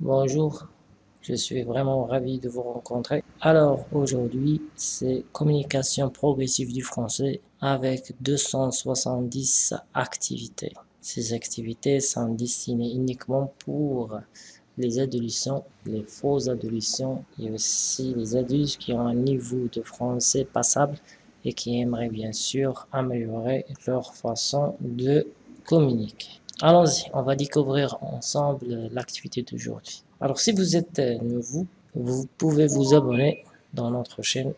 Bonjour, je suis vraiment ravi de vous rencontrer. Alors aujourd'hui, c'est Communication Progressive du Français avec 270 activités. Ces activités sont destinées uniquement pour les adolescents, les faux adolescents et aussi les adultes qui ont un niveau de français passable et qui aimeraient bien sûr améliorer leur façon de communiquer. Allons-y, on va découvrir ensemble l'activité d'aujourd'hui. Alors si vous êtes nouveau, vous pouvez vous abonner dans notre chaîne.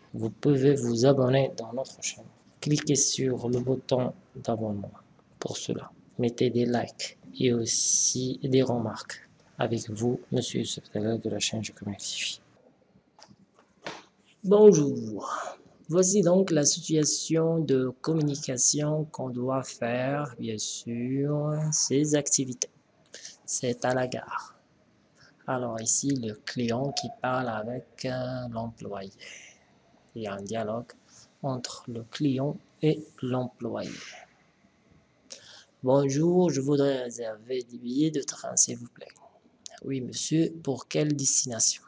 Cliquez sur le bouton d'abonnement pour cela. Mettez des likes et aussi des remarques. Avec vous, Monsieur Youssef Dalal de la chaîne Je Communique TV. Bonjour. Voici donc la situation de communication qu'on doit faire, bien sûr, ces activités. C'est à la gare. Alors ici, le client qui parle avec l'employé. Il y a un dialogue entre le client et l'employé. Bonjour, je voudrais réserver des billets de train, s'il vous plaît. Oui, monsieur, pour quelle destination?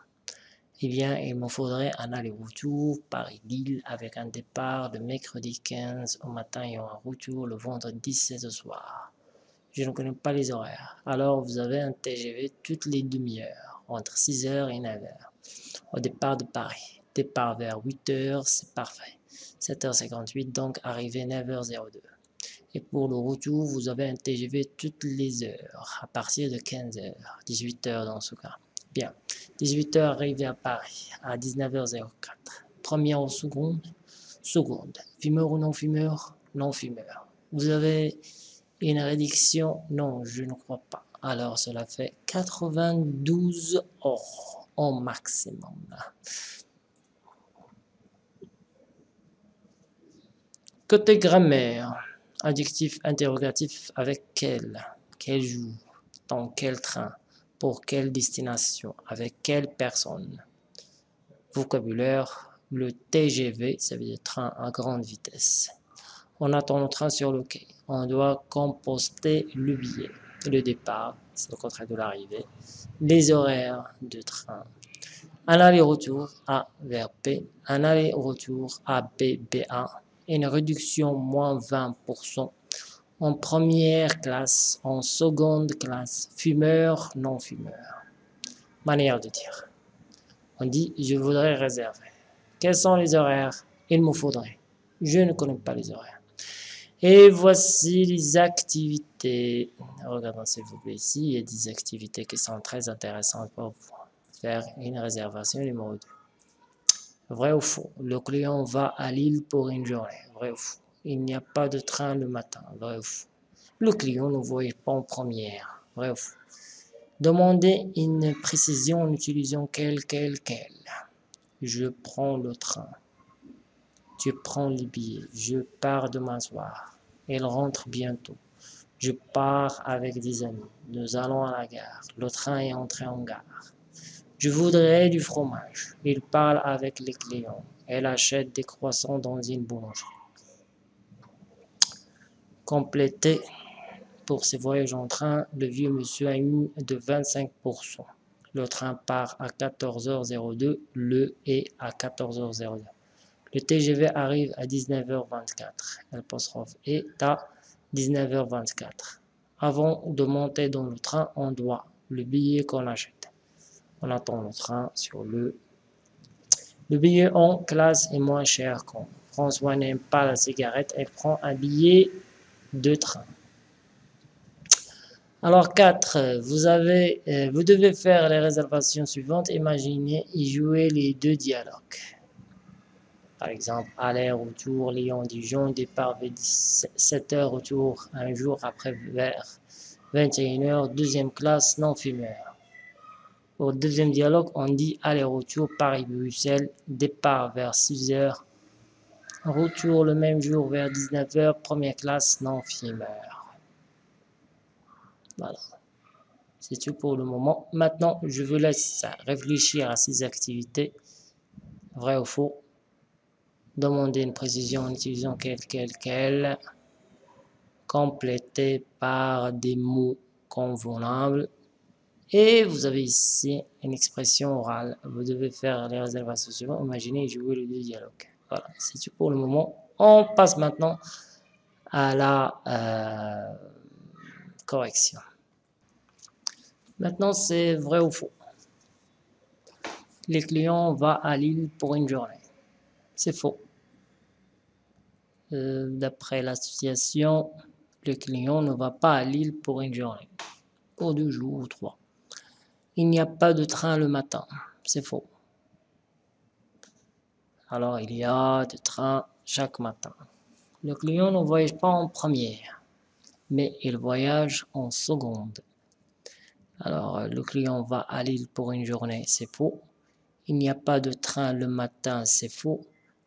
Eh bien, il me faudrait un aller-retour Paris-Lille avec un départ le mercredi 15 au matin et un retour le vendredi 16 au soir. Je ne connais pas les horaires. Alors, vous avez un TGV toutes les demi-heures, entre 6h et 9h, au départ de Paris. Départ vers 8h, c'est parfait. 7h58, donc arrivée 9h02. Et pour le retour, vous avez un TGV toutes les heures, à partir de 15h, 18h dans ce cas. Bien, 18h arrivé à Paris, à 19h04. Première ou seconde? Seconde. Fumeur ou non-fumeur? Non-fumeur. Vous avez une réduction? Non, je ne crois pas. Alors, cela fait 92 euros au maximum. Côté grammaire. Adjectif interrogatif avec quel, quel jour, dans quel train, pour quelle destination, avec quelle personne. Vocabulaire, le TGV, ça veut dire train à grande vitesse. On attend le train sur le quai. On doit composter le billet. Le départ, c'est le contraire de l'arrivée. Les horaires de train. Un aller-retour A vers P. Un aller-retour A-B-B-A. Une réduction moins 20%. En première classe, en seconde classe, fumeur, non-fumeur. Manière de dire. On dit, je voudrais réserver. Quels sont les horaires? Il me faudrait. Je ne connais pas les horaires. Et voici les activités. Regardons s'il vous plaît ici, il y a des activités qui sont très intéressantes pour vous. Faire une réservation numéro 2. Vrai ou faux? Le client va à Lille pour une journée. Vrai ou faux? Il n'y a pas de train le matin. Vrai ou faux? Le client ne voyait pas en première. Vrai ou faux? Demandez une précision en utilisant quel. Je prends le train. Tu prends les billets. Je pars demain soir. Elle rentre bientôt. Je pars avec des amis. Nous allons à la gare. Le train est entré en gare. Je voudrais du fromage. Il parle avec les clients. Elle achète des croissants dans une boulangerie. Complété pour ses voyages en train, le vieux monsieur a une de 25%. Le train part à 14h02, le est à 14h02. Le TGV arrive à 19h24. L'apostrophe est à 19h24. Avant de monter dans le train, on doit le billet qu'on achète. On attend le train sur le... Le billet en classe est moins cher quand François n'aime pas la cigarette et prend un billet de train. Alors 4, vous devez faire les réservations suivantes. Imaginez et jouer les deux dialogues. Par exemple, aller, retour, Lyon, Dijon, départ vers 17h, retour un jour après vers 21h, deuxième classe, non-fumeur. Au deuxième dialogue, on dit aller-retour Paris-Bruxelles, départ vers 6h, retour le même jour vers 19h, première classe non-fumeur. Voilà, c'est tout pour le moment. Maintenant, je vous laisse réfléchir à ces activités, vrai ou faux. Demandez une précision en utilisant quel, complétez par des mots convenables. Et vous avez ici une expression orale. Vous devez faire les réservations suivantes. Imaginez et jouer le dialogue. Voilà, c'est tout pour le moment. On passe maintenant à la correction. Maintenant, c'est vrai ou faux. Les clients vont à Lille pour une journée. C'est faux. D'après l'association, le client ne va pas à Lille pour une journée, pour 2 jours ou 3. Il n'y a pas de train le matin. C'est faux. Alors, il y a des trains chaque matin. Le client ne voyage pas en première, mais il voyage en seconde. Alors, le client va à Lille pour une journée, c'est faux. Il n'y a pas de train le matin, c'est faux.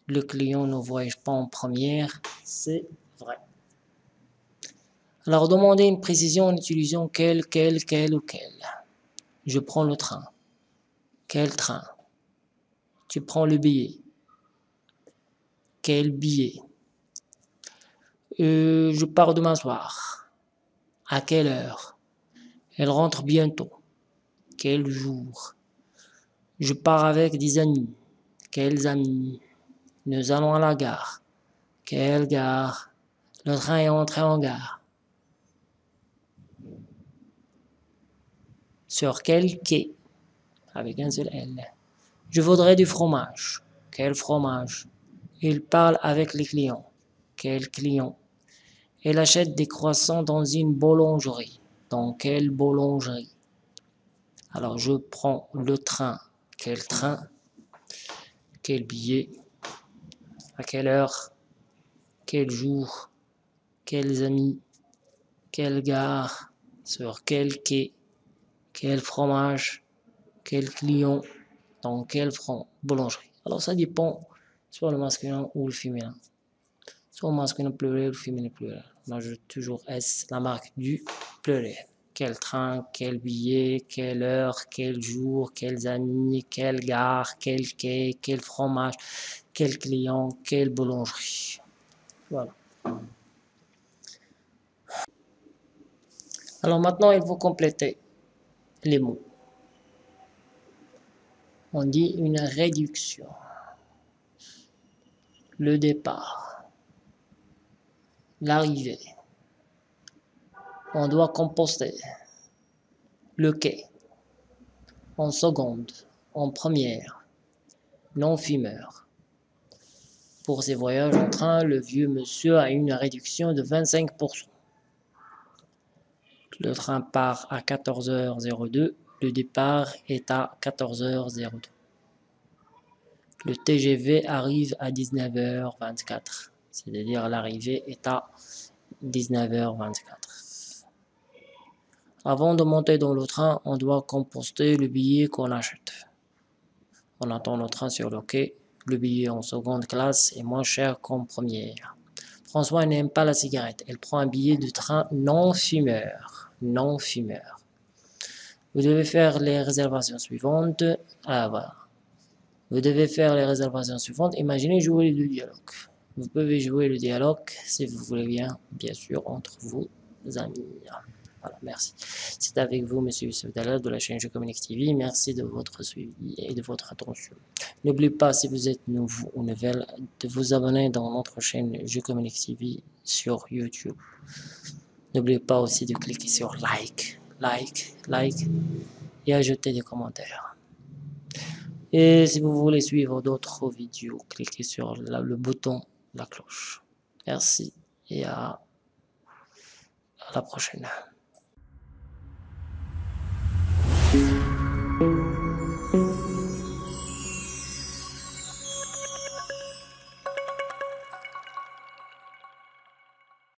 Le client ne voyage pas en première, c'est vrai. Alors, demandez une précision en utilisant quel ou quel. Je prends le train. Quel train? Tu prends le billet. Quel billet? Je pars demain soir. À quelle heure? Elle rentre bientôt. Quel jour? Je pars avec des amis. Quels amis? Nous allons à la gare. Quelle gare? Le train est entré en gare. Sur quel quai? Avec un seul L. Je voudrais du fromage. Quel fromage? Il parle avec les clients. Quel client? Elle achète des croissants dans une boulangerie. Dans quelle boulangerie? Alors, je prends le train. Quel train? Quel billet? À quelle heure? Quel jour? Quels amis? Quelle gare? Sur quel quai? Quel fromage? Quel client? Dans quelle boulangerie? Alors, ça dépend soit le masculin ou le féminin. Soit le masculin pluriel ou le féminin pluriel. Moi, je toujours S, la marque du pluriel. Quel train, quel billet, quelle heure, quel jour, quels amis, quelle gare, quel quai, quel fromage, quel client, quelle boulangerie. Voilà. Alors maintenant, il faut compléter les mots. On dit une réduction. Le départ. L'arrivée. On doit composter. Le quai. En seconde. En première. Non-fumeur. Pour ses voyages en train, le vieux monsieur a une réduction de 25%. Le train part à 14h02. Le départ est à 14h02. Le TGV arrive à 19h24. C'est-à-dire l'arrivée est à 19h24. Avant de monter dans le train, on doit composter le billet qu'on achète. On attend le train sur le quai. Le billet en seconde classe est moins cher qu'en première. François n'aime pas la cigarette. Elle prend un billet de train non-fumeur. Non-fumeur. Vous devez faire les réservations suivantes. Ah, voilà. Vous devez faire les réservations suivantes. Imaginez jouer les deux dialogues. Vous pouvez jouer le dialogue, si vous voulez bien, bien sûr, entre vos amis. Voilà, merci. C'est avec vous, Monsieur Youssef Dalal de la chaîne Je Communique TV. Merci de votre suivi et de votre attention. N'oubliez pas, si vous êtes nouveau ou nouvelle, de vous abonner dans notre chaîne Je Communique TV sur YouTube. N'oubliez pas aussi de cliquer sur like et ajouter des commentaires. Et si vous voulez suivre d'autres vidéos, cliquez sur le bouton de la cloche. Merci et à la prochaine.